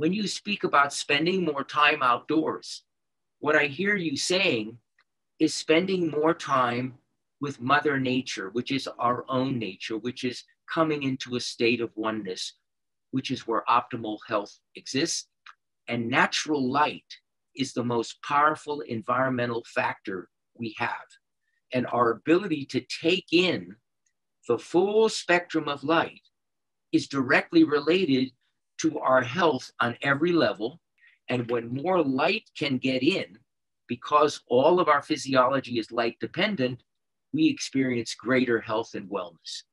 when you speak about spending more time outdoors, what I hear you saying is spending more time with Mother Nature, which is our own nature, which is coming into a state of oneness, which is where optimal health exists. And natural light is the most powerful environmental factor we have. And our ability to take in the full spectrum of light is directly related to our health on every level. And when more light can get in, because all of our physiology is light dependent, we experience greater health and wellness.